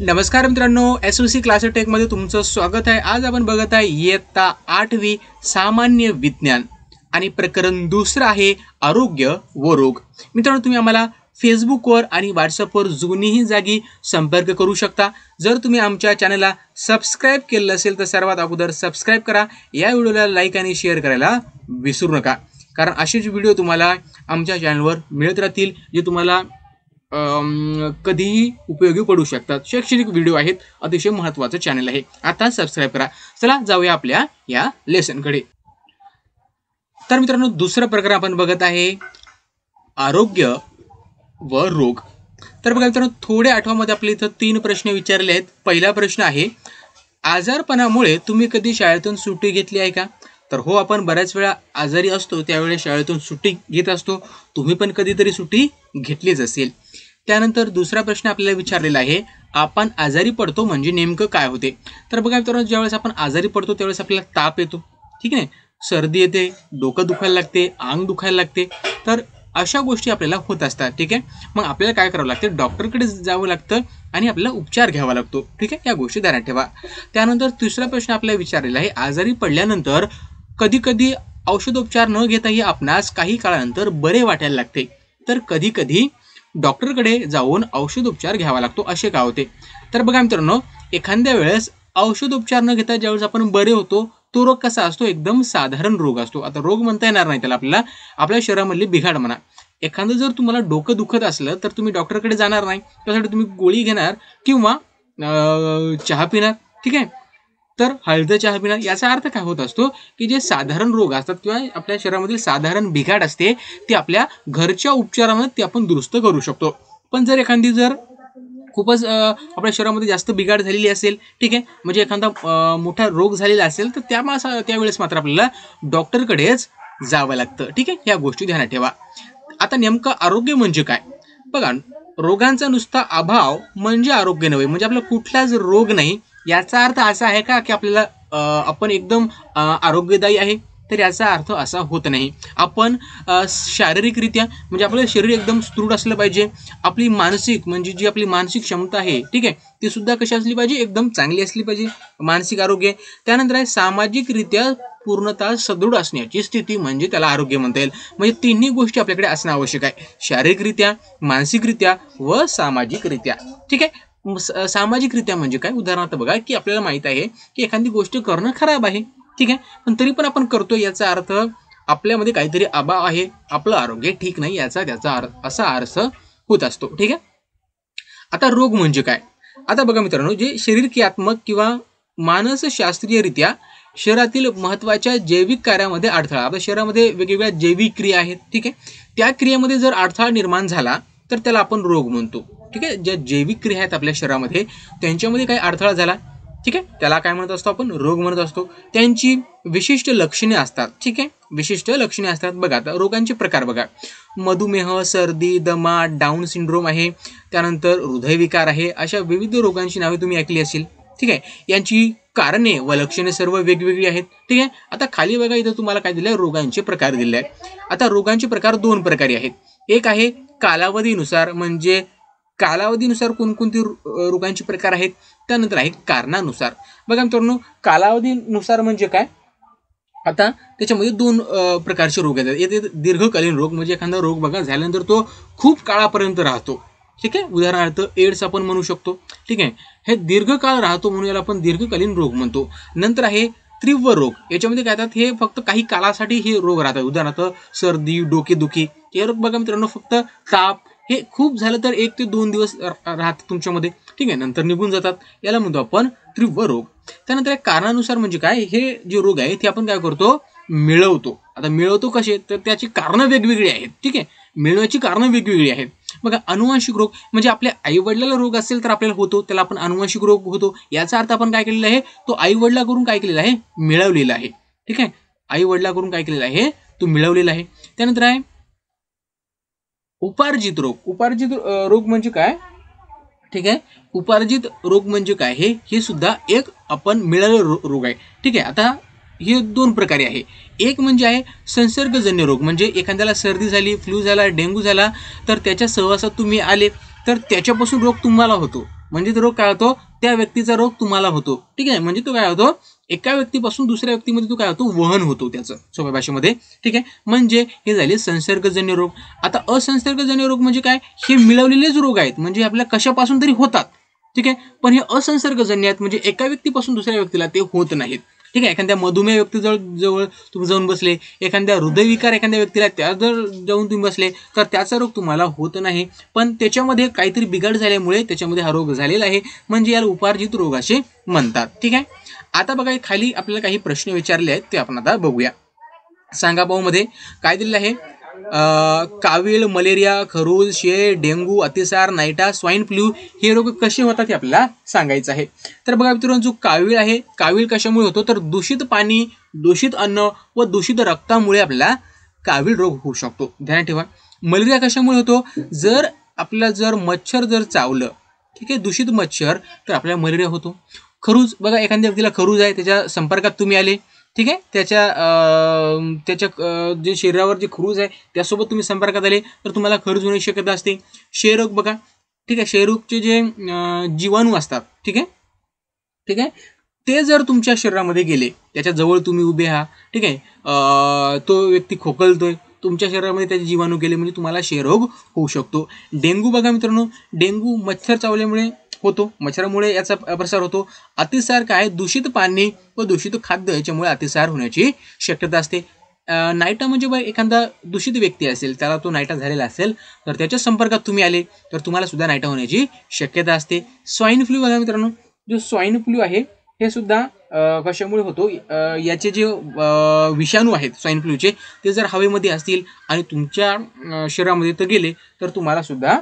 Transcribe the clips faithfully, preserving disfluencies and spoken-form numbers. नमस्कार मित्रांनो, SOC classes टेकमध्ये तुमचं स्वागत आहे। आज आपण बघत आहे इयत्ता आठवी सामान्य विज्ञान आणि प्रकरण दुसरं आहे आरोग्य व रोग। मित्रांनो, तुम्ही आम्हाला फेसबुकवर आणि व्हॉट्सअपवर दोन्हीही जागी संपर्क करू शकता। जर तुम्ही आमच्या चॅनलला सबस्क्राइब केलं असेल तर सर्वात अगोदर सबस्क्राइब करा। या व्हिडिओला लाईक आणि शेअर करायला विसरू नका, कारण असेच व्हिडिओ तुम्हाला आमच्या चॅनलवर मिळत राहतील जे तुम्हाला कधीही उपयोगी पडू शकतात। शैक्षणिक व्हिडिओ आहेत, अतिशय महत्त्वाचं चॅनल आहे। आता सबस्क्राइब करा। चला जाऊया आपल्या या लेसनकडे। तर मित्रांनो, दुसरा प्रकरण आपण बघत आहे आरोग्य व रोग। तर बघा मित्रांनो, थोड्या आठवड्यामध्ये आपले इथं तीन प्रश्न विचारले आहेत। पहिला प्रश्न आहे, आजारपणामुळे तुम्ही कधी शाळेतून सुट्टी घेतली आहे का? तर हो, आपण बऱ्याच वेळा आजारी असतो त्यावेळी शाळेतून सुट्टी घेत असतो। तुम्ही पण कधीतरी सुट्टी घेतलीच असेल। त्यानंतर दुसरा प्रश्न आपल्याला विचारलेला आहे, आपण आजारी पडतो म्हणजे नेमकं काय होते? तर बघा मित्रांनो, ज्यावेळेस आपण आजारी पडतो त्यावेळेस आपल्याला ताप येतो, ठीक आहे, सर्दी येते, डोकं दुखायला लागते, अंग दुखायला लागते, तर अशा गोष्टी आपल्याला होत असतात, ठीक आहे। मग आपल्याला काय करावं लागतं? डॉक्टरकडे जावं लागतं आणि आपल्याला उपचार घ्यावा लागतो, ठीक आहे, या गोष्टी ध्यानात ठेवा। त्यानंतर तिसरा प्रश्न आपल्याला विचारलेला आहे, आजारी पडल्यानंतर कधी कधी औषधोपचार न घेताही आपणास काही काळानंतर बरे वाटायला लागते, तर कधी कधी डॉक्टरकडे जाऊन औषधोपचार घ्यावा लागतो, असे का होते? तर बघा मित्रांनो, एखाद्या वेळेस औषधोपचार न घेता ज्यावेळेस आपण बरे होतो तो रोग कसा असतो? एकदम साधारण रोग असतो। आता रोग म्हणता येणार नाही त्याला, आपल्याला आपल्या शरीरामधली बिघाड म्हणा। एखादं जर तुम्हाला डोकं दुखत असलं तर तुम्ही डॉक्टरकडे जाणार नाही, त्यासाठी तुम्ही गोळी घेणार किंवा चहा पिणार, ठीक आहे, तर हळद चहा पिणार। याचा अर्थ काय होत असतो की जे साधारण रोग असतात किंवा आपल्या शरीरामधील साधारण बिघाड असते ती आपल्या घरच्या उपचाराने ती आपण दुरुस्त करू शकतो। पण जर एखादी जर खूपच आपल्या शरीरामध्ये जास्त बिघाड झालेली असेल, ठीक आहे, म्हणजे एखादा मोठा रोग झालेला असेल तर त्या त्यावेळेस मात्र आपल्याला डॉक्टरकडेच जावं लागतं, ठीक आहे, या गोष्टी ध्यानात ठेवा। आता नेमकं आरोग्य म्हणजे काय? बघा, रोगांचा नुसता अभाव म्हणजे आरोग्य नव्हे, म्हणजे आपला कुठलाच रोग नाही याचा अर्थ असा आहे का की आपल्याला आपण एकदम आरोग्यदायी आहे? तर याचा अर्थ असा होत नाही। आपण शारीरिकरित्या म्हणजे आपलं शरीर एकदम सुदृढ असलं पाहिजे, आपली मानसिक म्हणजे जी आपली मानसिक क्षमता आहे, ठीक आहे, ती सुद्धा कशी असली पाहिजे? एकदम चांगली असली पाहिजे, मानसिक आरोग्य। त्यानंतर आहे सामाजिकरित्या पूर्णतः सदृढ असण्याची स्थिती, म्हणजे त्याला आरोग्य म्हणता येईल। म्हणजे तिन्ही गोष्टी आपल्याकडे असणं आवश्यक आहे, शारीरिकरित्या, मानसिकरित्या व सामाजिकरित्या, ठीक आहे। सामाजिकरित्या म्हणजे काय? उदाहरणार्थ बघा की आपल्याला माहित आहे की एखादी गोष्ट करणं खराब आहे, ठीक आहे, पण तरी पण आपण करतो, याचा अर्थ आपल्यामध्ये काहीतरी अभाव आहे, आपलं आरोग्य ठीक नाही, याचा त्याचा अर्थ असा अर्थ होत असतो, ठीक आहे। आता रोग म्हणजे काय? आता बघा मित्रांनो, जे शरीरक्रियात्मक किंवा मानसशास्त्रीयरित्या शरीरातील महत्त्वाच्या जैविक कार्यामध्ये अडथळा, आपल्या शरीरामध्ये वेगवेगळ्या जैविक क्रिया आहेत, ठीक आहे, त्या क्रियेमध्ये जर अडथळा निर्माण झाला तर त्याला आपण रोग म्हणतो, ठीक आहे। ज्या जैविक क्रिया आहेत आपल्या शरीरामध्ये त्यांच्यामध्ये काही अडथळा झाला, ठीक आहे, त्याला काय म्हणत असतो? आपण रोग म्हणत असतो। त्यांची विशिष्ट लक्षणे असतात, ठीक आहे, विशिष्ट लक्षणे असतात। बघा, आता रोगांचे प्रकार बघा, मधुमेह, सर्दी, दमा, डाऊन सिंड्रोम आहे, त्यानंतर हृदयविकार आहे, अशा विविध रोगांची नावे तुम्ही ऐकली असेल, ठीक आहे। यांची कारणे व लक्षणे सर्व वेगवेगळी आहेत, ठीक आहे। आता खाली बघा, इथं तुम्हाला काय दिलं आहे? रोगांचे प्रकार दिले आहेत। आता रोगांचे प्रकार दोन प्रकारे आहेत। एक आहे कालावधीनुसार, म्हणजे कालावधीनुसार कोणकोणते रोगांचे प्रकार आहेत। त्यानंतर आहे कारणानुसार। बघा मित्रांनो, कालावधीनुसार म्हणजे काय? आता त्याच्यामध्ये दोन प्रकारचे रोग आहेत। येथे दीर्घकालीन रोग म्हणजे एखादा रोग बघा झाल्यानंतर तो खूप काळापर्यंत राहतो, ठीक आहे, उदाहरणार्थ एड्स आपण म्हणू शकतो, ठीक आहे, हे दीर्घकाळ राहतो म्हणून याला आपण दीर्घकालीन रोग म्हणतो। नंतर आहे तीव्र रोग, याच्यामध्ये काय येतात? हे फक्त काही कालासाठी हे रोग राहतात, उदाहरणार्थ सर्दी, डोकेदुखी, हे रोग बघा मित्रांनो फक्त ताप हे खूप झालं तर एक ते दोन दिवस राहतात तुमच्यामध्ये, ठीक आहे, नंतर निघून जातात, याला म्हणतो आपण तीव्र रोग। त्यानंतर कारणानुसार म्हणजे काय? हे जे रोग आहे ते आपण काय करतो? मिळवतो। आता मिळवतो कसे? तर त्याची कारणं वेगवेगळी आहेत, ठीक आहे, मिळवण्याची कारणं वेगवेगळी आहेत। बघा, अनुवांशिक रोग म्हणजे आपल्या आईवडिलाला रोग असेल तर आपल्याला होतो, त्याला आपण अनुवांशिक रोग होतो। याचा अर्थ आपण काय केलेला आहे? तो आईवडिलाकडून काय केलेला आहे? मिळवलेला आहे, ठीक आहे, आईवडिलाकडून काय केलेला आहे? तो मिळवलेला आहे। त्यानंतर आहे उपार्जित रोग। उपार्जित रोग म्हणजे काय? ठीक आहे, उपार्जित रोग म्हणजे काय? हे हे सुद्धा एक आपण मिळालेला रोग आहे, ठीक आहे। आता हे दोन प्रकारे आहे। एक म्हणजे आहे संसर्गजन्य रोग, म्हणजे एखाद्याला सर्दी झाली, फ्लू झाला, डेंग्यू झाला तर त्याच्या सहवासात तुम्ही आले तर त्याच्यापासून रोग तुम्हाला होतो, म्हणजे तो रोग काय होतो, त्या व्यक्तीचा रोग तुम्हाला होतो, ठीक आहे। म्हणजे तो काय होतो, एका व्यक्तीपासून दुसऱ्या व्यक्तीमध्ये तो काय होतो, वहन होतो त्याचं, सोप्या भाषेमध्ये, ठीक आहे। म्हणजे हे झाले संसर्गजन्य रोग। आता असंसर्गजन्य रोग म्हणजे काय, हे मिळवलेलेच रोग आहेत, म्हणजे आपल्याला कशापासून तरी होतात, ठीक आहे। पण हे असंसर्गजन्य आहेत म्हणजे एका व्यक्तीपासून दुसऱ्या व्यक्तीला ते होत नाहीत, ठीक आहे। एखाद्या मधुमेह व्यक्तीजवळ जवळ तुम्ही जाऊन बसले, एखाद्या हृदयविकार एखाद्या व्यक्तीला त्या जर जाऊन तुम्ही बसले तर त्याचा रोग तुम्हाला होत नाही, पण त्याच्यामध्ये काहीतरी बिघाड झाल्यामुळे त्याच्यामध्ये हा रोग झालेला आहे, म्हणजे याला उपार्जित रोग असे म्हणतात, ठीक आहे। आता बघा खाली आपल्याला काही प्रश्न विचारले आहेत ते आपण आता बघूया। सांगा भाऊ मध्ये काय दिलेलं आहे, कावीळ, मलेरिया, खरूज, शेळ, डेंगू, अतिसार, नायटा, स्वाइन फ्लू हे रोग कसे होतात हे आपल्याला सांगायचं आहे। तर बघा मित्रांनो, जो कावीळ आहे, कावीळ कशामुळे होतो, तर दूषित पाणी, दूषित अन्न व दूषित रक्तामुळे आपल्याला कावीळ रोग होऊ शकतो, ध्यान ठेवा। मलेरिया कशामुळे होतो, जर आपल्याला जर मच्छर जर चावलं, ठीक आहे, दूषित मच्छर, तर आपल्याला मलेरिया होतो। खरूज बघा, एखाद्या व्यक्तीला खरूज आहे, त्याच्या संपर्कात तुम्ही आले, ठीक आहे, त्याच्या त्याच्या जे शरीरावर जे खरूज आहे त्यासोबत तुम्ही संपर्कात आले तर तुम्हाला खरूज होण्याची शक्यता असते। क्षयरोग बघा, ठीक आहे, क्षयरोगचे जे जीवाणू असतात, ठीक आहे, ठीक आहे, ते जर तुमच्या शरीरामध्ये गेले, त्याच्या जवळ तुम्ही उभे आहात, ठीक आहे, तो व्यक्ती खोकलतोय, तुमच्या शरीरामध्ये त्याचे जीवाणू गेले म्हणजे तुम्हाला क्षयरोग होऊ शकतो। डेंगू बघा मित्रांनो, डेंगू मच्छर चावल्यामुळे होतो, मच्छरामुळे याचा प्रसार होतो। अतिसार काय, दूषित पाणी व दूषित खाद्य याच्यामुळे अतिसार होण्याची शक्यता असते। नायटा म्हणजे बघा, एखादा दूषित व्यक्ती असेल, त्याला तो नायटा झालेला असेल तर त्याच्या संपर्कात तुम्ही आले तर तुम्हाला सुद्धा नायटा होण्याची शक्यता असते। स्वाइन फ्लू बघा मित्रांनो, जो स्वाइन फ्लू आहे हे सुद्धा कशामुळे होतो, याचे जे विषाणू आहेत स्वाइन फ्लूचे ते जर हवेमध्ये असतील आणि तुमच्या शरीरामध्ये तर गेले तर तुम्हाला सुद्धा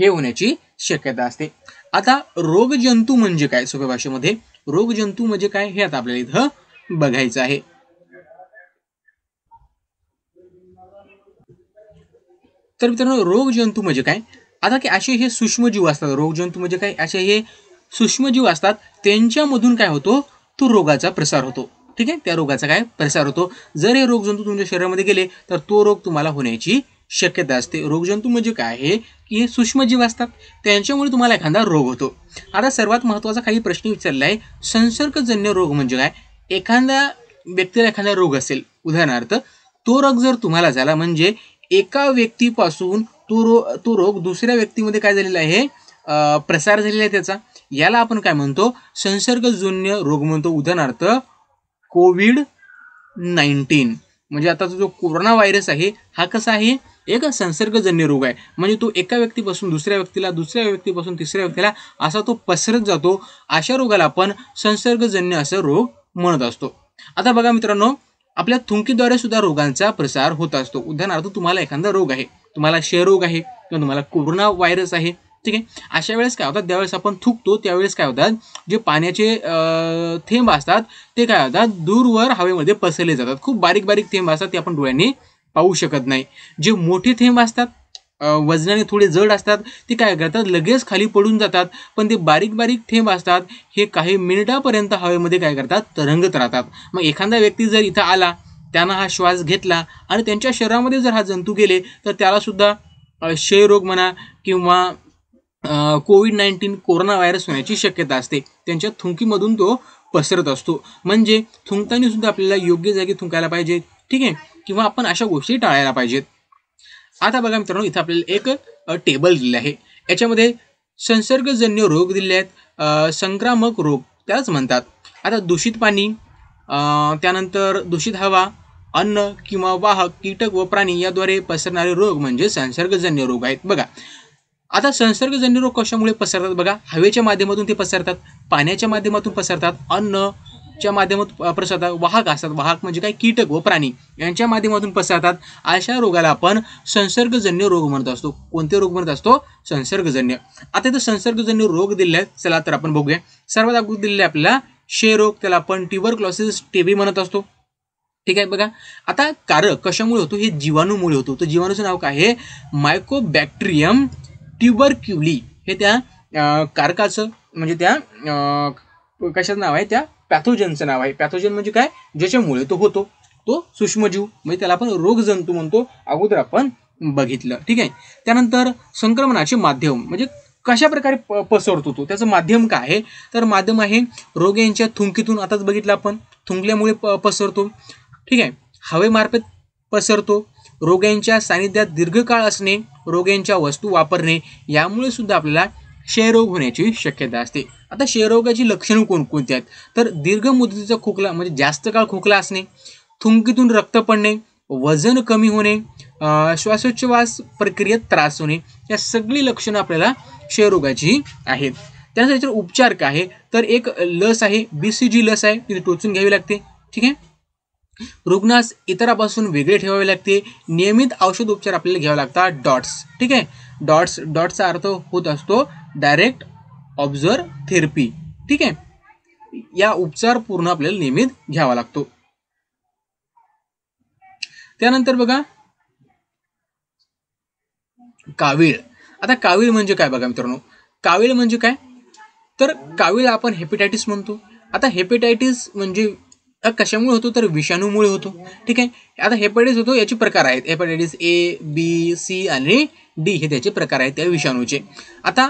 हे होण्याची शक्यता असते। आता रोगजंतू म्हणजे काय, सोप्या भाषेमध्ये रोगजंतू म्हणजे काय हे आता आपल्याला इथं बघायचं आहे। तर मित्रांनो, रोगजंतू म्हणजे काय, आता की असे हे सूक्ष्मजीव असतात, रोगजंतू म्हणजे काय, असे हे सूक्ष्मजीव असतात, त्यांच्यामधून काय होतो, तो रोगाचा प्रसार होतो, ठीक आहे, त्या रोगाचा काय प्रसार होतो। जर हे रोगजंतू तुमच्या शरीरामध्ये गेले तर तो रोग तुम्हाला होण्याची शक्यता असते। रोगजंतू म्हणजे काय आहे की हे सूक्ष्मजीव असतात, त्यांच्यामुळे तुम्हाला एखादा रोग होतो। आता सर्वात महत्त्वाचा काही प्रश्न विचारला आहे, संसर्गजन्य रोग म्हणजे काय, एखाद्या व्यक्तीला एखादा रोग असेल, उदाहरणार्थ तो रोग जर तुम्हाला झाला म्हणजे एका व्यक्तीपासून तो रो तो रोग दुसऱ्या व्यक्तीमध्ये काय झालेला आहे, प्रसार झालेला आहे त्याचा, याला आपण काय म्हणतो, संसर्गजन्य रोग म्हणतो। उदाहरणार्थ कोविड नाइन्टीन म्हणजे आता जो कोरोना व्हायरस आहे हा कसा आहे, एक संसर्गजन्य रोग आहे, म्हणजे तो एका व्यक्तीपासून दुसऱ्या व्यक्तीला, दुसऱ्या व्यक्तीपासून तिसऱ्या व्यक्तीला असा तो पसरत जातो, अशा रोगाला आपण संसर्गजन्य असं रोग म्हणत असतो। आता बघा मित्रांनो, आपल्या थुंकीद्वारे सुद्धा रोगांचा प्रसार होत असतो। उदाहरणार्थ तुम्हाला एखादा रोग आहे, तुम्हाला क्षयरोग आहे किंवा तुम्हाला कोरोना व्हायरस आहे, ठीक आहे, अशा वेळेस काय होतात, ज्यावेळेस आपण थुकतो त्यावेळेस काय होतात, जे पाण्याचे थेंब असतात ते काय होतात, दूरवर हवेमध्ये पसरले जातात। खूप बारीक बारीक थेंब असतात, ते आपण डोळ्यांनी पाहू शकत नाही। जे मोठे थेंब असतात, वजनाने थोडे जड असतात, ते काय करतात, लगेच खाली पडून जातात, पण ते बारीक बारीक थेंब असतात हे काही मिनिटापर्यंत हवेमध्ये काय करतात, तरंगत राहतात। मग एखादा व्यक्ती जर इथं आला, त्यांना हा श्वास घेतला आणि त्यांच्या शरीरामध्ये जर हा जंतू गेले तर त्यालासुद्धा क्षयरोग म्हणा किंवा कोविड नाइन्टीन कोरोना व्हायरस होण्याची शक्यता असते, त्यांच्या थुंकीमधून तो पसरत असतो। म्हणजे थुंकताना सुद्धा आपल्याला योग्य जागी थुंकायला पाहिजे, ठीक आहे, किंवा आपण अशा गोष्टी टाळायला पाहिजेत। आता बघा मित्रांनो, इथं आपल्याला एक टेबल दिलेलं आहे, याच्यामध्ये संसर्गजन्य रोग दिलेले आहेत, संक्रामक रोग त्याच म्हणतात। आता दूषित पाणी, त्यानंतर दूषित हवा, अन्न किंवा वाहक कीटक व प्राणी याद्वारे पसरणारे रोग म्हणजे संसर्गजन्य रोग आहेत। बघा आता संसर्गजन्य रोग कशामुळे पसरतात, बघा हवेच्या माध्यमातून ते पसरतात, पाण्याच्या माध्यमातून पसरतात, अन्नच्या माध्यमातून पसरतात, वाहक असतात, वाहक म्हणजे काय, कीटक व प्राणी यांच्या माध्यमातून पसरतात। अशा रोगाला आपण संसर्गजन्य रोग म्हणत असतो। कोणते रोग म्हणत असतो, संसर्गजन्य। आता इथं संसर्गजन्य रोग दिलेले आहेत, चला तर आपण बघूया। सर्वात अगोदर दिलेले आपल्याला क्षयरोग, त्याला आपण ट्यूबरक्लोसिस टीबी म्हणत असतो, ठीक आहे। बघा आता कारक कशामुळे होतो, हे जीवाणूमुळे होतो। तर जीवाणूचं नाव काय आहे, मायकोबॅक्टेरियम ट्यूबरक्युली, हे त्या कारकाचं म्हणजे त्या कशाचं नाव आहे, त्या पॅथोजनचं नाव आहे। पॅथोजन म्हणजे काय, ज्याच्यामुळे तो होतो, तो सूक्ष्मजीव म्हणजे त्याला आपण रोगजंतू म्हणतो, अगोदर आपण बघितलं, ठीक आहे। त्यानंतर संक्रमणाचे माध्यम म्हणजे कशा प्रकारे पसरतो तो त्याचं माध्यम काय आहे, तर माध्यम आहे रोग यांच्या थुंकीतून। आताच बघितलं आपण, थुंकल्यामुळे पसरतो, ठीक आहे। हवेमार्फत पसरतो, रोग यांच्या सानिध्यात दीर्घकाळ असणे, रोग यांच्या वस्तू वापरणे, यामुळे सुद्धा आपल्याला क्षयरोग होण्याची शक्यता असते। आता क्षयरोगाची लक्षणे कोणकोणती आहेत, तर दीर्घ मुदतीचा खोकला म्हणजे जास्त काळ खोकला असणे, थुंकीतून रक्त पडणे, वजन कमी होणे, श्वासोच्छ्वास प्रक्रियेत त्रास होणे, या सगळी लक्षणं आपल्याला क्षयरोगाची आहेत। त्यानंतर उपचार काय आहे, तर एक लस आहे, बीसीजी लस आहे, ती टोचून घ्यावी लागते, ठीक आहे। रुग्णास इतरापासून वेगळे ठेवावे लागते, नियमित औषध उपचार आपल्याला घ्यावे लागतात, डॉट्स, ठीक आहे। डॉट्स डॉट्सचा अर्थ होत असतो डायरेक्ट ऑब्झर्व थेरपी, ठीक आहे। या उपचार पूर्ण आपल्याला नियमित घ्यावा लागतो। त्यानंतर बघा कावीळ। आता कावीळ म्हणजे काय बघा मित्रांनो, कावीळ म्हणजे काय, तर कावीळ आपण हेपेटायटिस म्हणतो। आता हेपेटायटिस म्हणजे कशामुळे होतो, तर विषाणूमुळे होतो, ठीक आहे। आता हेपेटायटिस होतो याचे प्रकार आहेत, हेपेटायटिस ए, बी, सी आणि डी हे त्याचे प्रकार आहेत त्या विषाणूचे। आता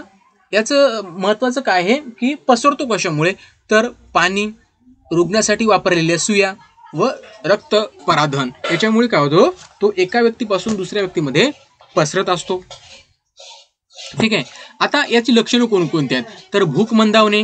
याचं महत्त्वाचं काय आहे की पसरतो कशामुळे, तर पाणी, रुग्णासाठी वापरलेल्या सुया व रक्त पराधन, याच्यामुळे काय होतो तो एका व्यक्तीपासून दुसऱ्या व्यक्तीमध्ये पसरत असतो, ठीक आहे। आता याची लक्षणं कोणकोणती आहेत, तर भूक मंदावणे,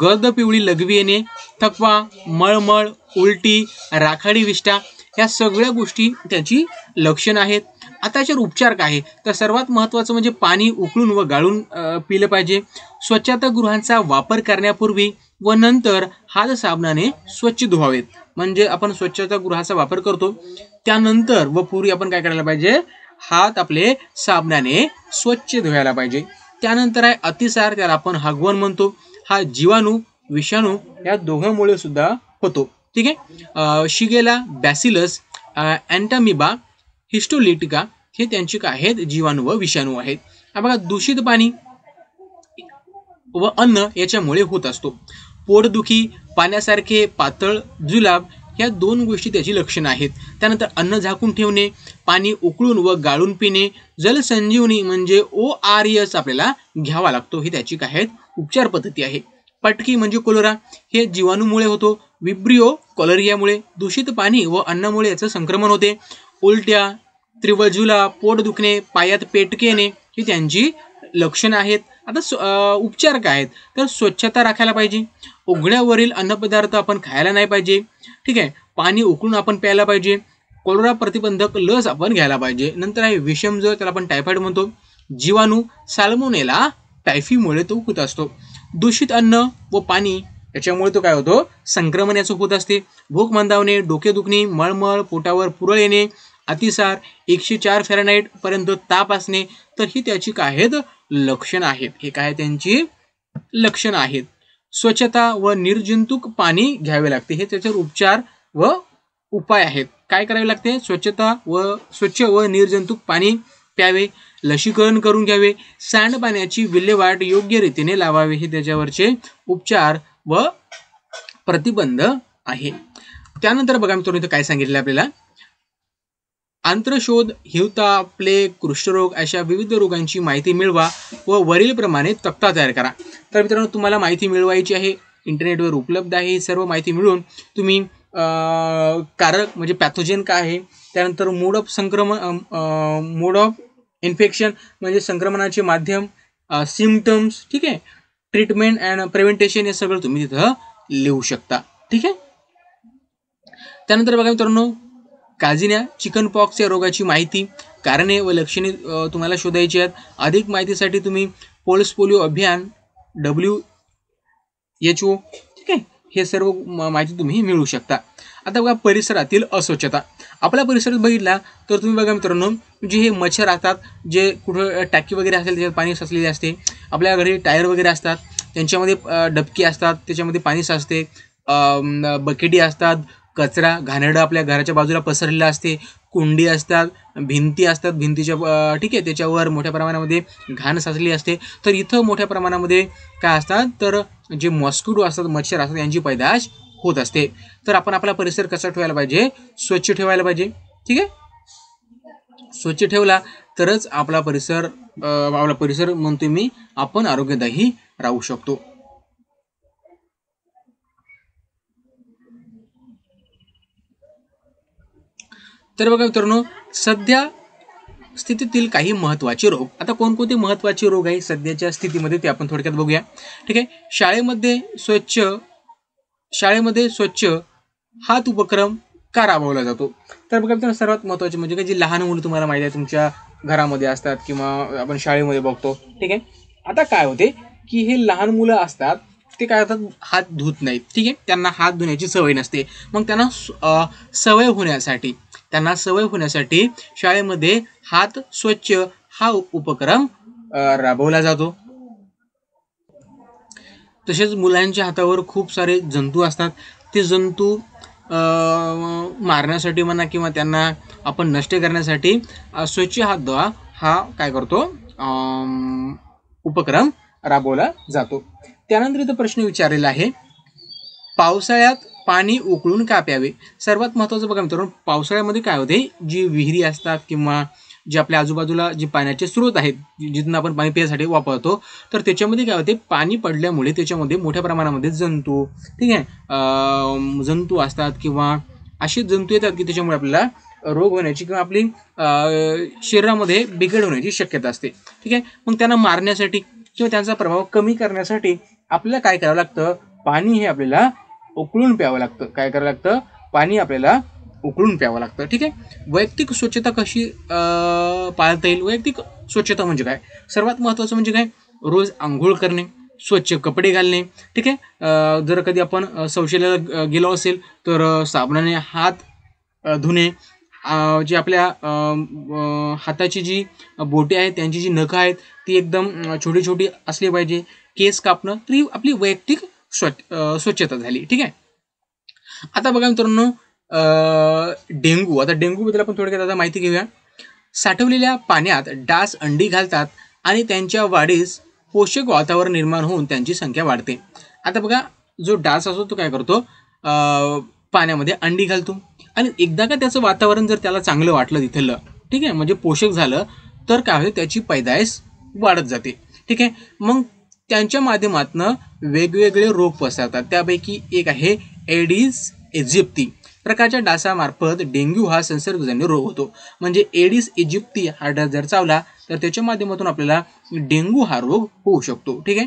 गर्द पिवळी लघवी येणे, थकवा, मळमळ, उलटी, राखाडी विष्ठा, या सगळ्या गोष्टी त्याची लक्षणं आहेत। आता याच्यावर उपचार काय आहे, तर सर्वात महत्त्वाचं म्हणजे पाणी उकळून व गाळून पिलं पाहिजे, स्वच्छतागृहांचा वापर करण्यापूर्वी व नंतर हात साबणाने स्वच्छ धुवावेत, म्हणजे आपण स्वच्छतागृहाचा वापर करतो त्यानंतर व पूर्वी आपण काय करायला पाहिजे, हात आपले साबणाने स्वच्छ धुवायला पाहिजे। त्यानंतर आहे अतिसार, त्याला आपण हागवण म्हणतो, हा जीवाणू विषाणू या दोघांमुळे सुद्धा होतो, ठीक आहे। शिगेला, बॅसिलस, अँटामिबा, हिस्टोलिटिका हे त्यांचे काय आहेत जीवाणू व विषाणू आहेत। हा बघा दूषित पाणी व अन्न याच्यामुळे होत असतो। पोटदुखी, पाण्यासारखे पातळ जुलाब या दोन गोष्टी त्याची लक्षणं आहेत। त्यानंतर अन्न झाकून ठेवणे, पाणी उकळून व गाळून पिणे, जलसंजीवनी म्हणजे ओ आर एस आपल्याला घ्यावा लागतो, ही त्याची काय आहेत उपचार पद्धती आहे। पटकी म्हणजे कोलोरा, हे जीवाणूमुळे होतो, विब्रिओ कॉलरियामुळे, दूषित पाणी व अन्नामुळे याचं संक्रमण होते। उलट्या, तीव्र जुलाब, पोट दुखणे, पायात पेटके येणे ही त्यांची लक्षणं आहेत। आता उपचार काय आहेत, तर स्वच्छता राखायला पाहिजे, उघड्यावरील अन्नपदार्थ आपण खायला नाही पाहिजे, ठीक आहे। पाणी उकळून आपण प्यायला पाहिजे, कोलोरा प्रतिबंधक लस आपण घ्यायला पाहिजे। नंतर आहे विषमज्वर, त्याला आपण टायफॉइड म्हणतो, जीवाणू साल्मोनेला टायफीमुळे तो होत असतो। दूषित अन्न व पाणी याच्यामुळे तो काय होतो संक्रमण याचं होत असते। भूक मंदावणे, डोके दुखणे, मळमळ, पोटावर पुरळ येणे, अतिसार, एकशे चार फॅरेनहाईट पर्यंत ताप असणे, तर ही त्याची काय आहेत लक्षण आहेत, हे काय त्यांची लक्षण आहेत। स्वच्छता व निर्जंतुक पाणी घ्यावे लागते, हे त्याच्यावर उपचार व उपाय आहेत। काय करावे लागते, स्वच्छता व स्वच्छ व निर्जंतुक पाणी प्यावे, लसीकरण करून घ्यावे, सांडपाण्याची विल्हेवाट योग्य रीतीने लावावे, हे त्याच्यावरचे उपचार व प्रतिबंध आहे। त्यानंतर बघा मित्रांनो इथं काय सांगितलं आपल्याला, आंत्रशोध, हिवता, प्लेग, कुष्ठरोग अशा विविध रोगांची माहिती मिळवा व वरील प्रमाणे तक्ता तयार करा। तर मित्रांनो तुम्हाला माहिती मिळवायची आहे, इंटरनेटवर उपलब्ध आहे, सर्व माहिती मिळून तुम्ही कारक म्हणजे पॅथोजेन काय आहे, त्यानंतर मोड ऑफ संक्रमण, मोड ऑफ इन्फेक्शन म्हणजे संक्रमणाचे माध्यम, सिम्पटम्स, ठीक आहे, ट्रीटमेंट अँड प्रिव्हेंटेशन, हे सगळं तुम्ही तिथं लिहू शकता, ठीक आहे। त्यानंतर बघा मित्रांनो काजिन्या, चिकन पॉक्स या रोगाची माहिती, कारणे व लक्षणे तुम्हाला शोधायची आहेत। अधिक माहितीसाठी तुम्ही पल्स पोलिओ अभियान, डब्ल्यू एच ओ, ठीक आहे, हे सर्व माहिती तुम्ही मिळवू शकता। आता बघा परिसरातील अस्वच्छता, आपला परिसर बघितला तर तुम्ही बघा मित्रांनो जे हे मच्छर असतात, जे कुठं टाकी वगैरे असेल त्याच्यात पाणी साचलेले असते, आपल्या घरी टायर वगैरे असतात त्यांच्यामध्ये डबकी असतात त्याच्यामध्ये पाणी साचते, बकेटी असतात, कचरा घाणेरडा आपल्या घराच्या बाजूला पसरलेला असते, कुंडी असतात, भिंती असतात, भिंतीच्या ठीक आहे त्याच्यावर मोठ्या प्रमाणामध्ये घाण साचलेली असते। तर इथं मोठ्या प्रमाणामध्ये काय असतात, तर जे मॉस्किटो असतात, मच्छर असतात, यांची पैदाश होत असते। तर आपण आपला परिसर कसा ठेवायला पाहिजे, स्वच्छ ठेवायला पाहिजे, ठीक आहे। स्वच्छ ठेवला तरच आपला परिसर आपला परिसर म्हणतोय मी आपण आरोग्यदायी राहू शकतो। तर बघा मित्रांनो सध्या स्थितीतील काही महत्त्वाचे रोग, आता कोणकोणते महत्त्वाचे रोग आहे सध्याच्या स्थितीमध्ये ते आपण थोडक्यात बघूया। ठीक आहे, शाळेमध्ये स्वच्छ शाळेमध्ये स्वच्छ हात उपक्रम का राबवला जातो? तर बघा मित्रांनो सर्वात महत्त्वाचे म्हणजे की जी लहान मुलं तुम्हाला माहिती आहे तुमच्या घरामध्ये असतात किंवा आपण शाळेमध्ये बघतो। ठीक आहे, आता काय होते की हे लहान मुलं असतात ते काय होतात हात धुत नाहीत। ठीक आहे, त्यांना हात धुण्याची सवय नसते, मग त्यांना सवय होण्यासाठी त्यांना सवय होण्यासाठी शाळेमध्ये हात स्वच्छ हा उपक्रम राबवला जातो। तसेच मुलांच्या हातावर खूप सारे जंतू असतात, ते जंतू मारण्यासाठी म्हणा किंवा त्यांना आपण नष्ट करण्यासाठी स्वच्छ हात धुवा हा काय करतो उपक्रम राबवला जातो। त्यानंतर इथं प्रश्न विचारलेला आहे पावसाळ्यात पाणी उकळून का प्यावे? सर्वात महत्त्वाचं बघा मित्रांनो पावसाळ्यामध्ये काय होते जी विहिरी असतात किंवा जे आपल्या आजूबाजूला जे पाण्याचे स्रोत आहेत जिथून आपण पाणी पिण्यासाठी वापरतो तर त्याच्यामध्ये काय होते पाणी पडल्यामुळे त्याच्यामध्ये मोठ्या प्रमाणामध्ये जंतू ठीक आहे जंतू असतात किंवा असे जंतू येतात की त्याच्यामुळे आपल्याला रोग होण्याची किंवा आपली शरीरामध्ये बिघड होण्याची शक्यता असते। ठीक आहे, मग त्यांना मारण्यासाठी किंवा त्यांचा प्रभाव कमी करण्यासाठी आपल्याला काय करावं लागतं पाणी हे आपल्याला उकळून प्यावं लागतं, काय करावं लागतं पाणी आपल्याला उकळून प्यावं लागतं। ठीक आहे, वैयक्तिक स्वच्छता कशी पाळता येईल? वैयक्तिक स्वच्छता म्हणजे काय? सर्वात महत्त्वाचं म्हणजे काय रोज आंघोळ करणे, स्वच्छ कपडे घालणे। ठीक आहे, जर कधी आपण शौचालयाला गेलो असेल तर साबणाने हात धुणे, जी आपल्या हाताची जी बोटे आहेत त्यांची जी नखं आहेत ती एकदम छोटी छोटी असली पाहिजे, केस कापणं, तरी आपली वैयक्तिक स्वच्छ स्वच्छता झाली। ठीक आहे, आता बघा मित्रांनो डेंगू, आता डेंगूबद्दल आपण थोडक्यात आता माहिती घेऊया। साठवलेल्या पाण्यात डास अंडी घालतात आणि त्यांच्या वाढीस पोषक वातावरण निर्माण होऊन त्यांची संख्या वाढते। आता बघा जो डास असतो तो काय करतो पाण्यामध्ये अंडी घालतो आणि एकदा का त्याचं वातावरण जर त्याला चांगलं वाटलं तिथलं ठीक आहे म्हणजे पोषक झालं तर काय होते त्याची पैदास वाढत जाते। ठीक आहे, मग त्यांच्या माध्यमातनं वेगवेगळे रोग पसरतात, त्यापैकी एक आहे एडिस इजिप्ती प्रकारच्या डासामार्फत डेंग्यू हा संसर्गजन्य रोग होतो। म्हणजे एडिस इजिप्ती हा डास जर चावला तर त्याच्या माध्यमातून आपल्याला डेंग्यू हा रोग होऊ शकतो। ठीक आहे,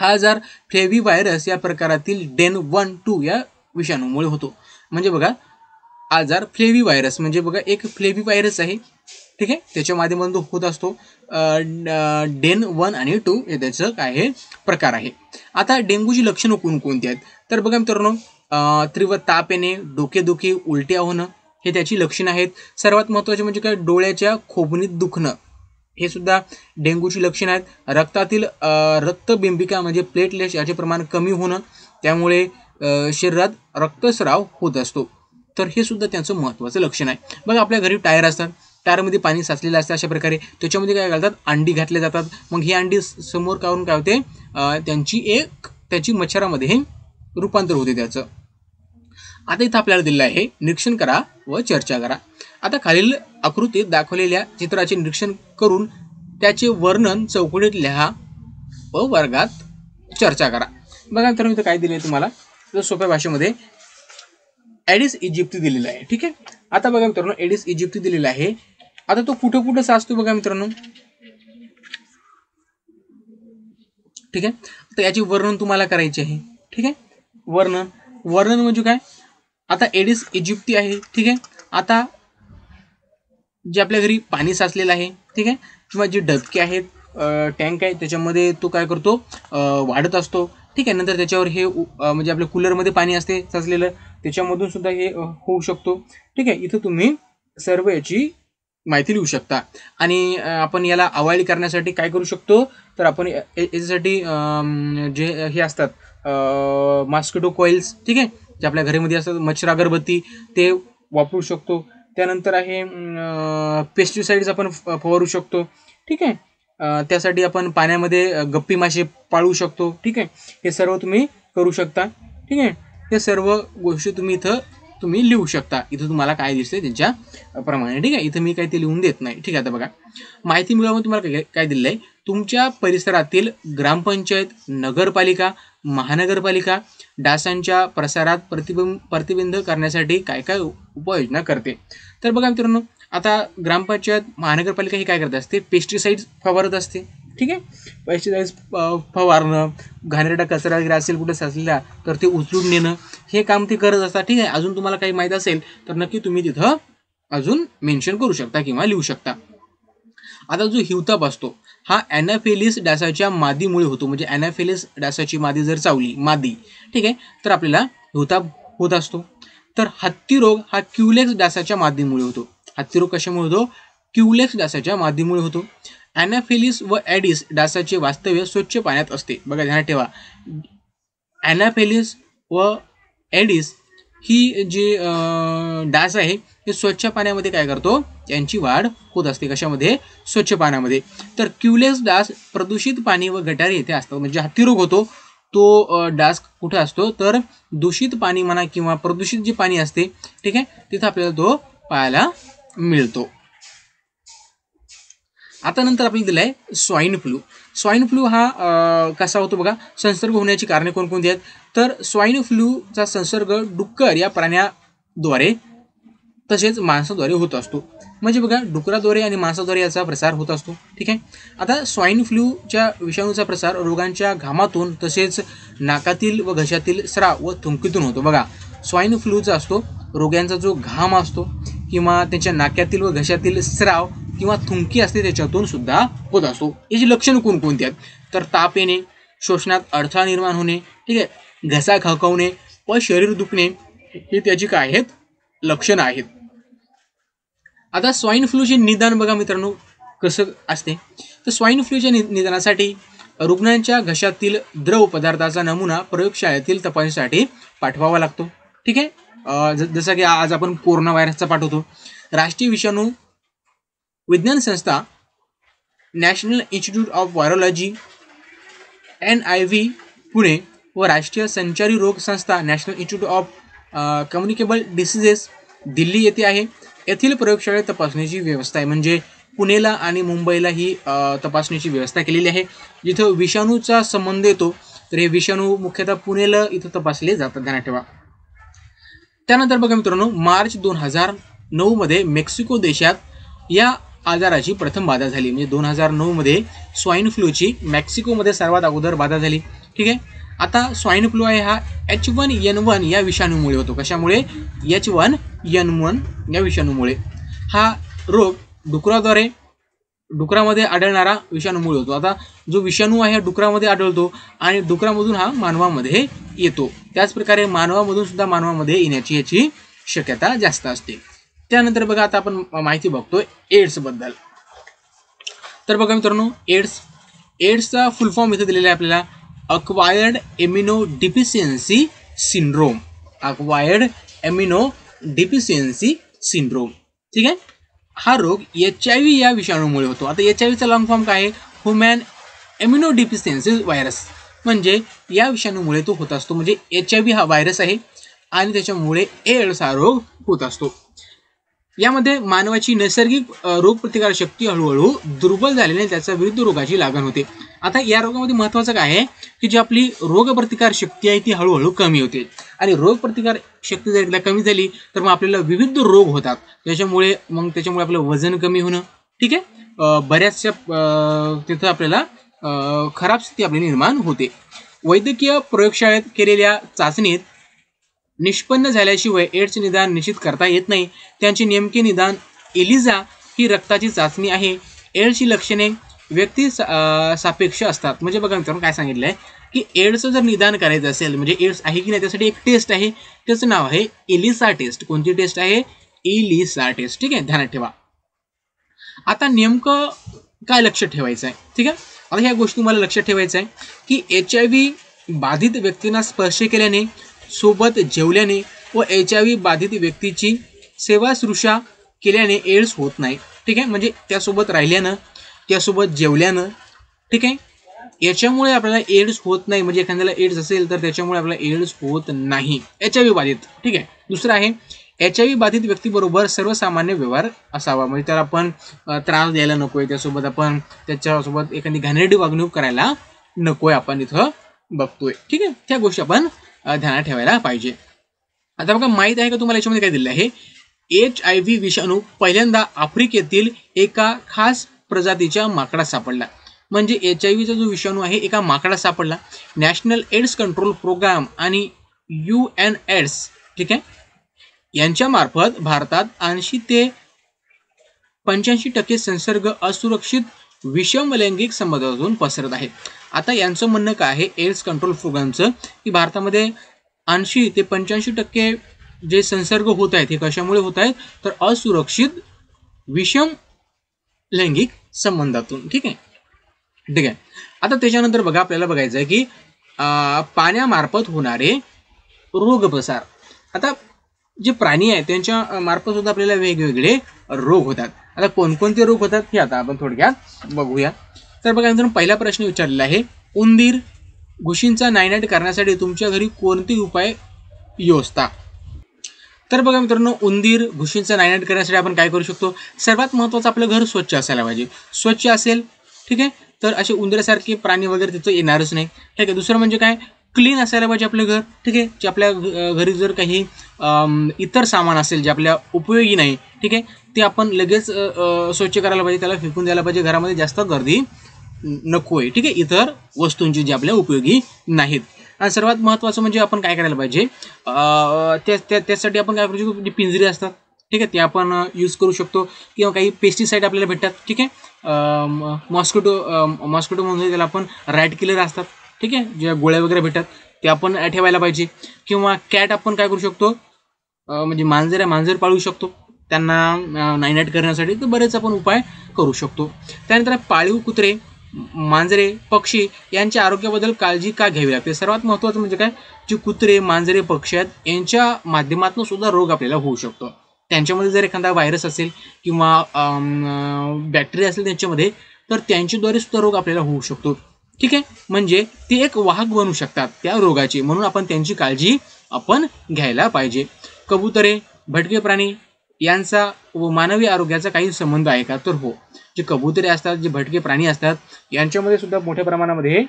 हा आजार फ्लेवी व्हायरस या प्रकारातील डेन वन टू या विषाणूमुळे होतो। म्हणजे बघा आजार फ्लेवी व्हायरस म्हणजे बघा एक फ्लेवी व्हायरस आहे ठीक आहे त्याच्या माध्यमातून होत असतो, डेन वन आणि टू हे त्याचं काय आहे प्रकार आहे। आता डेंग्यूची लक्षणं कोणकोणती आहेत तर बघा मित्रांनो तीव्र ताप येणे, डोकेदुखी, उलट्या होणं हे त्याची लक्षणं आहेत। सर्वात महत्त्वाचे म्हणजे काय डोळ्याच्या खोबणीत दुखणं हे सुद्धा डेंग्यूची लक्षणं आहेत। रक्तातील रक्तबिंबिका म्हणजे प्लेटलेट्स याचे प्रमाण कमी होणं त्यामुळे शरीरात रक्तस्राव होत असतो, तर हे सुद्धा त्यांचं महत्त्वाचं लक्षण आहे। बघा आपल्या घरी टायर असतात, टायरमध्ये पाणी साचलेलं असतं अशा प्रकारे त्याच्यामध्ये काय घालतात अंडी घातल्या जातात, मग ही अंडी समोर काढून काय होते त्यांची एक त्याची मच्छरामध्ये हे रूपांतर होते त्याचं। आता इथं आपल्याला दिलेलं आहे निरीक्षण करा व चर्चा करा। आता खालील आकृतीत दाखवलेल्या चित्राचे निरीक्षण करून त्याचे वर्णन चौकटीत लिहा व वर्गात चर्चा करा। बघा तर मी इथं काय दिलं आहे तुम्हाला तर सोप्या भाषेमध्ये एडिस इजिप्ती दिलेला आहे। ठीक आहे, आता बघा मित्रांनो एडिस इजिप्ती दिलेला आहे, आता तो कुठं कुठं साचतो बघा मित्रांनो ठीक आहे तर याचे वर्णन तुम्हाला करायचे आहे। ठीक आहे, वर्णन वर्णन म्हणजे काय आता एडिस इजिप्ती आहे। ठीक आहे, आता जे आपल्या घरी पाणी साचलेलं आहे ठीक आहे किंवा जे डबके आहेत टँक आहे त्याच्यामध्ये तो काय करतो वाढत असतो। ठीक आहे, नंतर त्याच्यावर हे म्हणजे आपल्या कूलरमध्ये पाणी असते साचलेलं त्याच्यामधून सुद्धा हे होऊ शकतो। ठीक आहे, इथं तुम्ही सर्व याची माहिती लिहू शकता आणि आपण याला अवॉइड करण्यासाठी काय करू शकतो तर आपण याच्यासाठी जे हे असतात मॉस्किटो कॉइल्स ठीक आहे जे आपल्या घरामध्ये असतात मच्छर अगरबत्ती ते वापरू शकतो, त्यानंतर आहे पेस्टिसाइड्स आपण फवारू शकतो। ठीक आहे, त्यासाठी आपण पाण्यामध्ये गप्पी मासे पाळू शकतो। ठीक आहे, हे सर्व तुम्ही करू शकता। ठीक आहे, हे सर्व गोष्टी तुम्ही इथं तुम्ही लिहू शकता. इथे तुम्हाला काय दिसते त्यांच्या प्रमाणे, ठीक आहे. इथे मी काही ते लिहून देत नाही, ठीक आहे. आता बघा, माहिती मिळवून तुम्हाला काय दिलेलं आहे, तुमच्या परिसरातील ग्रामपंचायत, नगरपालिका, महानगरपालिका डासांच्या प्रसारात प्रतिबंध प्रतिबंध करण्यासाठी काय काय उपाययोजना करते. तर बघा मित्रांनो, आता ग्रामपंचायत, महानगरपालिका ही काय करत असते, पेस्टिसाइड्स फवारत असते, ठीक आहे. पेस्टिसाइड्स फवारणं, घाणेरडा कचरा वगैरे असेल कुठे साचलेला तर ते उचलून नेणं, हे काम ते करत असतात, ठीक आहे. अजून तुम्हाला काही माहीत असेल तर नक्की तुम्ही तिथं अजून मेन्शन करू शकता किंवा लिहू शकता. आता जो हिवताप असतो हा अॅनाफेलिस डासाच्या मादीमुळे होतो, म्हणजे अॅनाफेलिस डासाची मादी जर चावली, मादी, ठीक आहे, तर आपल्याला हिवताप होत असतो. तर हत्तीरोग हा क्युलेक्स डासाच्या मादीमुळे होतो. हत्तीरोग कशामुळे होतो? क्युलेक्स डासाच्या मादीमुळे होतो. अॅनाफेलिस व एडिस डासाचे वास्तव्य स्वच्छ पाण्यात असते. बघा ध्यानात ठेवा, अॅनाफेलिस व एडिस ही जी डास आहे हे स्वच्छ पाण्यामध्ये काय करतो, यांची वाढ होत असते. कशामध्ये? स्वच्छ पाण्यामध्ये. तर क्युलेक्स डास प्रदूषित पाणी व गटारे येथे असतात. म्हणजे हत्तीरोग होतो तो डास कुठे असतो, तर दूषित पाणी म्हणा किंवा प्रदूषित जे पाणी असते, ठीक आहे, तिथं आपल्याला तो पाहायला मिळतो. आता नंतर आपण दिला आहे स्वाईन फ्लू. स्वाईन फ्लू हा आ, कसा होतो बघा, संसर्ग होण्याची कारणे कोणकोणती आहेत. तर स्वाईन फ्लूचा संसर्ग डुक्कर या प्राण्याद्वारे तसेच माणसाद्वारे होत असतो. म्हणजे बघा, डुकराद्वारे आणि मांसाद्वारे याचा प्रसार होत असतो, ठीक आहे. आता स्वाईन फ्लूच्या विषाणूचा प्रसार रोगांच्या घामातून तसेच नाकातील व घशातील स्राव व थुंकीतून होतो. बघा, स्वाईन फ्लूचा असतो रोग्यांचा जो घाम असतो किंवा त्यांच्या नाक्यातील व घशातील स्राव किंवा थुंकी असते त्याच्यातून सुद्धा होत असतो. याची लक्षणं कोणकोणती आहेत, तर ताप येणे, श्वसनात अडथळा निर्माण होणे, ठीक आहे, घसा खवखवणे व शरीर दुखणे, हे त्याची काय आहेत लक्षणं आहेत. आता स्वाईन फ्लूचे निदान बघा मित्रांनो कसं असते. तर स्वाईन फ्लूच्या निदानासाठी रुग्णांच्या घशातील द्रव पदार्थाचा नमुना प्रयोगशाळेतील तपासणीसाठी पाठवावा लागतो, ठीक आहे. जसं की आज आपण कोरोना व्हायरसचा पाठवतो. राष्ट्रीय विषाणू विज्ञान संस्था, national institute of virology N I V Pune व राष्ट्रीय संचारी रोग संस्था, national institute of communicable diseases Delhi येथे आहे. येथील प्रयोगशाळेत तपासणीची व्यवस्था आहे. म्हणजे पुणेला आणि मुंबईला ही तपासणीची व्यवस्था केलेली आहे. जिथं विषाणूचा संबंध येतो तर हे विषाणू मुख्यतः पुणेला इथं तपासले जातात, ध्यानात ठेवा. त्यानंतर बघा मित्रांनो, मार्च दोन हजार नऊ मध्ये मेक्सिको देशात या आजाराची प्रथम बाधा झाली. म्हणजे दोन हजार नऊ मध्ये स्वाईन फ्लूची मेक्सिकोमध्ये सर्वात अगोदर बाधा झाली, ठीक आहे. आता स्वाईन फ्लू आहे हा एच वन एन वन या विषाणूमुळे होतो. कशामुळे? एच वन एन वन या विषाणूमुळे. हा रोग डुकराद्वारे, डुकरामध्ये आढळणारा विषाणूमुळे होतो. आता जो विषाणू आहे हा डुकरामध्ये आढळतो आणि डुकरामधून हा मानवामध्ये येतो. त्याचप्रकारे मानवामधून सुद्धा मानवामध्ये येण्याची याची शक्यता जास्त असते. त्यानंतर बघा, आता आपण माहिती बघतो एड्सबद्दल. तर बघा मित्रांनो, एड्स एड्सचा फुल फॉर्म इथे दिलेला आहे आपल्याला, acquired amino deficiency syndrome. Acquired amino deficiency syndrome, ठीक आहे. हा रोग एचआयव्ही या विषाणूमुळे होतो. आता एचआयव्हीचा लॉन्ग फॉर्म काय आहे? Human amino deficiency virus. म्हणजे या विषाणूमुळे तो होत असतो. म्हणजे एचआयव्ही हा व्हायरस आहे आणि त्याच्यामुळे एड्स हा रोग होत असतो. यामध्ये मानवाची नैसर्गिक रोगप्रतिकारशक्ती हळूहळू दुर्बल झाल्याने त्याचा विरुद्ध रोगाची लागण होते. आता या रोगामध्ये महत्त्वाचं काय आहे की जी आपली रोगप्रतिकारशक्ती आहे ती हळूहळू कमी होते. आणि रोगप्रतिकारशक्ती जर एकदा कमी झाली तर मग आपल्याला विविध रोग होतात. त्याच्यामुळे मग त्याच्यामुळे आपलं वजन कमी होणं, ठीक आहे, बऱ्याचशा तिथं आपल्याला खराब स्थिती आपली निर्माण होते. वैद्यकीय प्रयोगशाळेत केलेल्या चाचणीत निष्पन्न झाल्याशिवाय एड्सचे निदान निश्चित करता येत नाही. त्यांचे नेमके निदान एलिझा ही रक्ताची चाचणी आहे. एड्सची लक्षणे व्यक्ती सापेक्ष असतात. म्हणजे बघा मित्रांनो, काय सांगितलं आहे की एड्सचं जर निदान करायचं असेल, म्हणजे एड्स आहे की नाही त्यासाठी एक टेस्ट आहे, त्याचं नाव आहे एलिसा टेस्ट. कोणती टेस्ट आहे? एलिसा टेस्ट, ठीक आहे, ध्यानात ठेवा. आता नेमकं काय लक्ष ठेवायचं आहे, ठीक आहे. आता ह्या गोष्टी तुम्हाला लक्षात ठेवायचं आहे की एच आय व्ही बाधित व्यक्तींना स्पर्श केल्याने, सोबत जेवल्याने व एच आय व्ही बाधित व्यक्तीची सेवा शुश्रूषा केल्याने एड्स होत नाही, ठीक आहे. म्हणजे त्यासोबत राहिल्यानं, त्यासोबत जेवल्यानं, ठीक आहे, याच्यामुळे आपल्याला एड्स होत नाही, म्हणजे एखाद्याला एड्स असेल तर त्याच्यामुळे आपल्याला एड्स होत नाही, एचआयव्ही बाधित. ठीक आहे. दुसरा आहे एचआयव्ही बाधित व्यक्तीबरोबर सर्वसामान्य व्यवहार असावा, म्हणजे त्याला आपण त्रास द्यायला नकोय, त्यासोबत आपण त्याच्यासोबत एखादी घाणेरडी वागणूक करायला नकोय आपण इथं बघतोय. ठीक आहे. त्या गोष्टी आपण ध्यानात ठेवायला पाहिजे. आता बघा, माहित आहे का तुम्हाला याच्यामध्ये काय दिलेलं आहे? एचआयव्ही विषाणू पहिल्यांदा आफ्रिकेतील एका खास प्रजातीच्या माकडात सापडला, म्हणजे एचआयव्हीचा जो विषाणू आहे एका माकडात सापडला. नॅशनल एड्स कंट्रोल प्रोग्राम आणि यूएन एड्स, ठीक आहे, यांच्या मार्फत भारतात ऐंशी ते पंच्याऐंशी टक्के संसर्ग असुरक्षित विषमलैंगिक संबंधातून पसरत आहे. आता यांचं म्हणणं काय आहे एड्स कंट्रोल प्रोग्रामचं, की भारतामध्ये ऐंशी ते पंच्याऐंशी टक्के जे संसर्ग होत आहेत हे कशामुळे होत आहेत, तर असुरक्षित विषम लैंगिक संबंधातून. ठीक आहे. ठीक आहे. आता त्याच्यानंतर बघा, आपल्याला बघायचं आहे की पाण्यामार्फत होणारे रोगप्रसार. आता जे प्राणी आहेत त्यांच्या मार्फत सुद्धा आपल्याला वेगवेगळे रोग होतात. आता कोणकोणते रोग होतात हे आता आपण थोडक्यात बघूया. तर बघा मित्रांनो, पहिला प्रश्न विचारलेला आहे, उंदीर घुशींचा नायनाट करण्यासाठी तुमच्या घरी कोणते उपाय योजता? तर बघा मित्रांनो, उंदीर घुशींचा नायनाट करण्यासाठी आपण काय करू शकतो? सर्वात महत्त्वाचं, आपलं घर स्वच्छ असायला पाहिजे. स्वच्छ असेल ठीक आहे तर असे उंदरासारखे प्राणी वगैरे तिथं येणारच नाही. ठीक आहे. दुसरं म्हणजे काय, क्लीन असायला पाहिजे आपलं घर. ठीक आहे. जे आपल्या घरी जर काही इतर सामान असेल जे आपल्या उपयोगी नाही, ठीक आहे, ते आपण लगेच स्वच्छ करायला पाहिजे, त्याला फेकून द्यायला पाहिजे. घरामध्ये जास्त गर्दी नको आहे. ठीक आहे. इतर वस्तूंची जी आपल्या उपयोगी नाहीत. आणि सर्वात महत्त्वाचं म्हणजे आपण काय करायला पाहिजे, त्यासाठी आपण काय करू शकतो, जी पिंजरी असतात ठीक आहे ते आपण यूज करू शकतो, किंवा काही पेस्टिसाईड आपल्याला भेटतात. ठीक आहे. मॉस्किटो मॉस्किटो म्हणून त्याला आपण रॅट किलर असतात, ठीक आहे, ज्या गोळ्या वगैरे भेटतात ते आपण ठेवायला पाहिजे. किंवा कॅट आपण काय करू शकतो, म्हणजे मांजर आहे, मांजर पाळू शकतो त्यांना नायनाट करण्यासाठी. तर बरेच आपण उपाय करू शकतो. त्यानंतर पाळीव कुत्रे, मांजरे, पक्षी यांच्या आरोग्याबद्दल काळजी का घ्यावी लागते? सर्वात महत्त्वाचं म्हणजे काय, जे कुत्रे, मांजरे, पक्षी आहेत यांच्या माध्यमातून सुद्धा रोग आपल्याला होऊ शकतो. त्यांच्यामध्ये जर एखादा व्हायरस असेल किंवा बॅक्टेरिया असेल त्यांच्यामध्ये, तर त्यांच्याद्वारे सुद्धा रोग आपल्याला होऊ शकतो. ठीक आहे. म्हणजे ते एक वाहक बनू शकतात त्या रोगाचे, म्हणून आपण त्यांची काळजी आपण घ्यायला पाहिजे. कबुतरे, भटके प्राणी यांचा व मानवी आरोग्याचा काही संबंध आहे का? तर हो, जे कबुतरे असतात, जे भटके प्राणी असतात यांच्यामध्ये सुद्धा मोठ्या प्रमाणामध्ये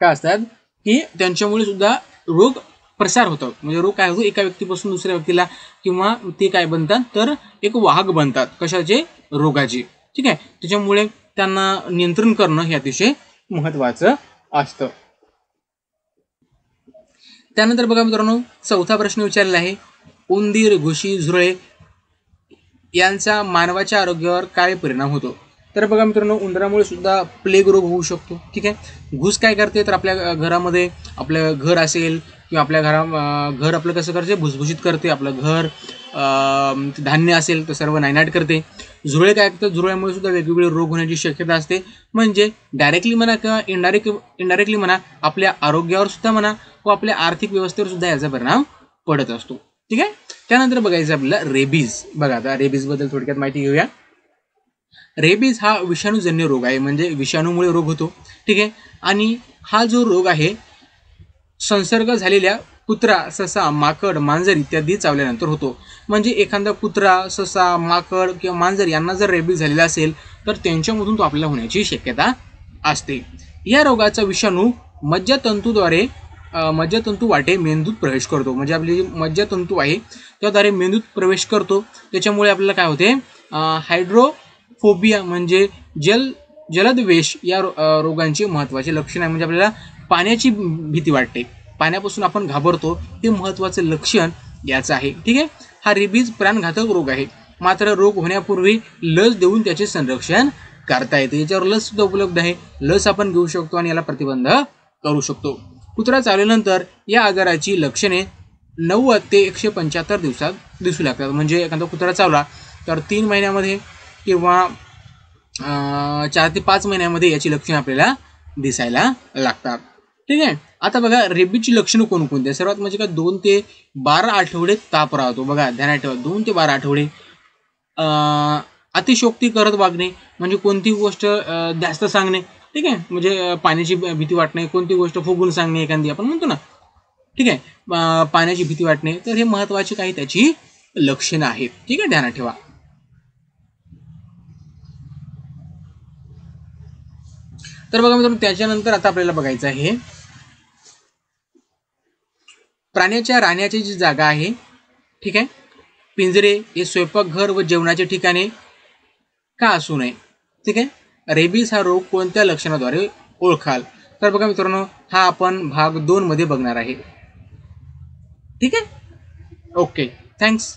काय असतात की त्यांच्यामुळे सुद्धा रोग प्रसार होतो. म्हणजे रोग काय होतो, एका व्यक्तीपासून दुसऱ्या व्यक्तीला, किंवा ते काय बनतात तर एक वाहक बनतात कशाचे, रोगाचे. ठीक आहे. त्याच्यामुळे त्यांना नियंत्रण करणं हे अतिशय महत्त्वाचं असतं. त्यानंतर बघा मित्रांनो, चौथा प्रश्न विचारलेला आहे, उंदीर, घुशी, झुरळे यांचा मानवाच्या आरोग्यावर काय परिणाम होतो? तर बघा मित्रांनो, उंदरामुळे सुद्धा प्लेग रोग होऊ शकतो. ठीक आहे. घुस काय करते तर आपल्या घरामध्ये, आपलं घर असेल किंवा आपल्या घरा घर आपलं कसं करते, भुसभुशीत करते. आपलं घर धान्य असेल तर सर्व नायनाट करते. झुरळे काय करतात, झुरळ्यामुळे सुद्धा वेगवेगळे रोग होण्याची शक्यता असते. म्हणजे डायरेक्टली म्हणा किंवा इनडायरेक्ट इनडायरेक्टली म्हणा, आपल्या आरोग्यावर सुद्धा म्हणा व आपल्या आर्थिक व्यवस्थेवर सुद्धा याचा परिणाम पडत असतो. ठीक आहे. त्यानंतर बघायचं आपल्याला रेबीज. बघा आता रेबीजबद्दल थोडक्यात माहिती घेऊया. रेबीज हा विषाणूजन्य रोग आहे, म्हणजे विषाणूमुळे रोग होतो. ठीक आहे. आणि हा जो रोग आहे संसर्ग झालेल्या कुत्रा, ससा, माकड, मांजर इत्यादी चावल्यानंतर होतो. म्हणजे एखादा कुत्रा, ससा, माकड किंवा मांजर यांना जर रेबीज झालेला असेल तर त्यांच्यामधून तो आपल्याला होण्याची शक्यता असते. या रोगाचा विषाणू मज्जातंतूद्वारे मज्जातंतू वाटे मेंदूत प्रवेश करतो. म्हणजे आपली जी मज्जातंतू आहे त्याद्वारे मेंदूत प्रवेश करतो. त्याच्यामुळे आपल्याला काय होते, हायड्रोफोबिया म्हणजे जल जलदवेश या रोगांचे महत्त्वाचे लक्षण आहे. म्हणजे आपल्याला पाण्याची भीती वाटते, पाण्यापासून आपण घाबरतो, हे महत्त्वाचं लक्षण याचं आहे. ठीक आहे. हा रेबीज प्राणघातक रोग आहे, मात्र रोग होण्यापूर्वी लस देऊन त्याचे संरक्षण करता येते. याच्यावर लससुद्धा उपलब्ध आहे, लस आपण घेऊ शकतो आणि याला प्रतिबंध करू शकतो. कुत्रा चावल्यानंतर या आजाराची लक्षणे नव्वद ते एकशे पंच्याहत्तर दिवसात दिसू लागतात. म्हणजे एखादा कुत्रा चावला तर तीन महिन्यामध्ये किंवा चार ते पाच महिन्यामध्ये याची लक्षणं आपल्याला दिसायला लागतात. ठीक आहे. आता बघा रेबीजची लक्षणं कोणकोणती आहे. सर्वात म्हणजे का, दोन ते बारा आठवडे ताप राहतो. बघा ध्यानात ठेवा, दोन ते बारा आठवडे. अतिशोक्ती करत वागणे म्हणजे कोणती गोष्ट जास्त सांगणे. ठीक आहे, म्हणजे पाण्याची भीती वाटणे, कोणती गोष्ट फुगून सांगणे एखादी आपण म्हणतो ना, ठीक आहे, पाण्याची भीती वाटणे, तर हे महत्त्वाचे काही त्याची लक्षणे आहेत, ठीक आहे, ध्यानात ठेवा। तर बघा मित्रांनो, त्याच्यानंतर आता आपल्याला बघायचं आहे प्राण्याच्या राहण्याची जी जागा आहे, ठीक आहे, पिंजरे हे स्वयंपाकघर व जेवणाचे ठिकाणे का असू नये, ठीक आहे। रेबीज हा रोग कोणत्या लक्षणाद्वारे ओळखाल, तर बघा मित्रांनो हा आपण भाग दोन मध्ये बघणार आहे, ठीक आहे, ओके, थँक्स।